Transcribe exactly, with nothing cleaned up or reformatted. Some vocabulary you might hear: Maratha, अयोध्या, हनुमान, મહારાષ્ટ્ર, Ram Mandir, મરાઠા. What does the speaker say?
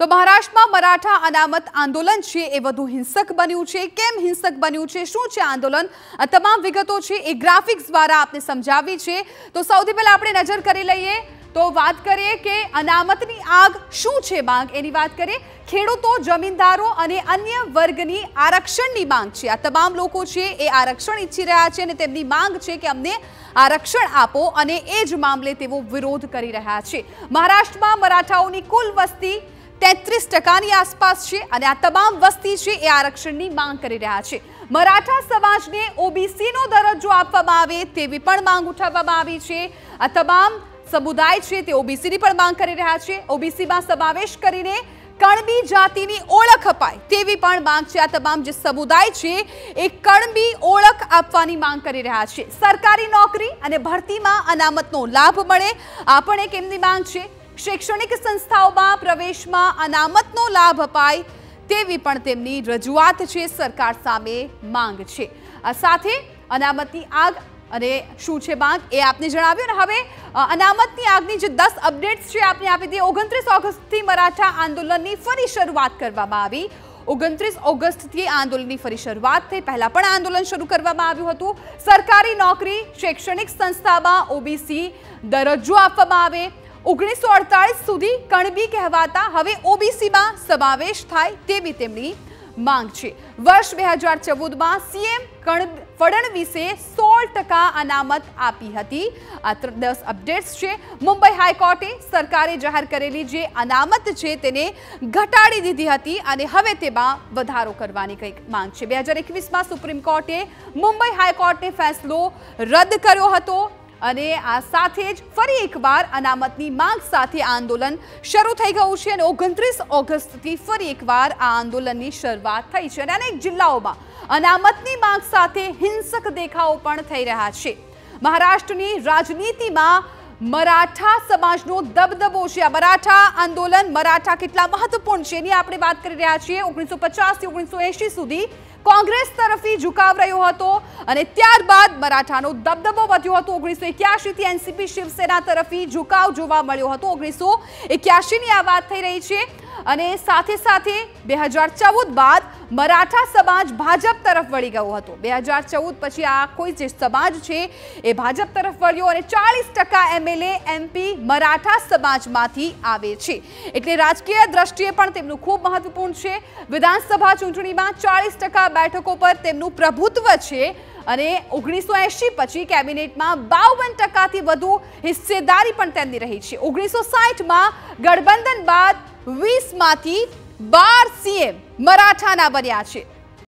તો મહારાષ્ટ્રમાં મરાઠા અનામત આંદોલન છે એ વધુ હિંસક બન્યું છે। કેમ હિંસક બન્યું છે, શું છે આંદોલન, આ તમામ વિગતો છે એ ગ્રાફિક્સ દ્વારા આપને સમજાવી છે। તો સૌથી પહેલા આપણે નજર કરી લઈએ તો વાત કરીએ કે અનામતની આગ શું છે, માંગ એની વાત કરીએ। ખેડૂતો, જમીનદારો અને અન્ય વર્ગની આરક્ષણની માંગ છે। આ તમામ લોકો છે એ આરક્ષણ ઈચ્છી રહ્યા છે અને તેમની માંગ છે કે અમને आरक्षण आपो अने एज मामले तेवो विरोध करी रह्या छे। महाराष्ट्रमा मराठाओनी कुल वस्ती तेत्रीस टकानी आसपास छे अने आ तमाम वस्ती छे ए आरक्षणनी मांग करी रह्या छे। मराठा समाजने ओबीसीनो दरजो आपवामां आवे तेवी पण मांग उठाववामां आवी छे। आ तमाम समुदाय छे ते ओबीसीनी पण मांग करी रह्या छे। ओबीसीमां समावेश करीने कणबी जातिनी ओळख अपाय तेवी पण मांग छे। आ तमाम जे समुदाय छे ए कणबी ओळख आपवानी मांग करी रह्या छे। सरकारी नौकरी अने भरतीमां अनामतनो लाभ मळे आ पण एक एमनी मांग छे। शैक्षणिक संस्थाओमां प्रवेशमां अनामतनो लाभ अपाय तेवी पण तेमनी रजूआत छे, सरकार सामे मांग छे। आ साथे अनामतनी आग अने शू छे मांग ए आपने जणाव्युं। हवे अनामतनी आगनी जे दस अपडेट्स छे आपने आपी दीए। ओगणत्रीस ऑगस्टथी मराठा आंदोलननी फरी शरूआत करवामां आवी। ओगणत्रीस ऑगस्टथी आंदोलननी फरी शरूआत थई। पहला पण आंदोलन शरू करवामां आव्युं हतुं। सरकारी नौकरी, शैक्षणिक संस्थामां ओबीसी दरजो आपवामां आवे। ओगणीसो अड़तालीस सुधी कणबी कहेवाता हवे ओबीसीमां समावेश थाय तेवी तेमनी मांग छे। वर्ष दो हज़ार चौदह मां सीएम फडणवीसे सोलह टका अनामत आपी हती। आ दस अपडेट्स छे। मुंबई हाईकोर्टे सरकारे जाहिर करेली जे अनामत छे तेने घटाड़ी दीधी हती अने हवे तेमां वधारो करवानी कंईक मांग छे। दो हज़ार इक्कीस मां सुप्रीम कोर्टे मुंबई हाईकोर्टने फैसलो रद्द कर्यो हतो अने आ साथे ज फरी एकवार अनामतनी मांग साथे आंदोलन शरू थई गयुं छे अने ओगणत्रीस ऑगस्टथी फरी एकवार आ आंदोलननी शरूआत थई छे। अनेक जिल्लाओमां अनामतनी मांग साथे हिंसक देखावो पण थई रह्या छे। महाराष्ट्रनी राजनीतिमां मराठा समाजनो दबदबो छे। मराठा आंदोलन, मराठा केटला महत्वपूर्ण छे एनी आपणे वात करी रह्या छीए। ओगणीसो पचास थी ओगणीसो एशी सुधी कांग्रेस तरफी झुकाव रह्यो हतो अने त्यारबाद मराठानो दबदबो वध्यो हतो। ओगणीसो एक्यासी थी एनसीपी शिवसेना तरफी झुकाव जोवा मळ्यो हतो। ओगणीसो एक्यासी नी आ वात थई रही छे अने साथे साथे दो हज़ार चौदह बाद मराठा समाज भाजप तरफ वळी गयो हतो। दो हज़ार चौदह पछी आ कोई जे समाज छे ए भाजप तरफ वळ्यो अने चालीस टका एमएलए एमपी मराठा समाजमांथी आवे छे। एटले राजकीय दृष्टिए पण तेमनुं खूब महत्वपूर्ण छे। विधानसभा चूंटणीमां चालीस टका बैठको पर तेमनुं प्रभुत्व छे अने ओगणीस सौ अस्सी पछी कैबिनेटमां बावन टका थी वधु हिस्सेदारी पण तेमनी रही छे। ओगणीस सौ साठ मां गठबंधन बाद वीस मांथी बार सीएम मराठाना बन्या छे।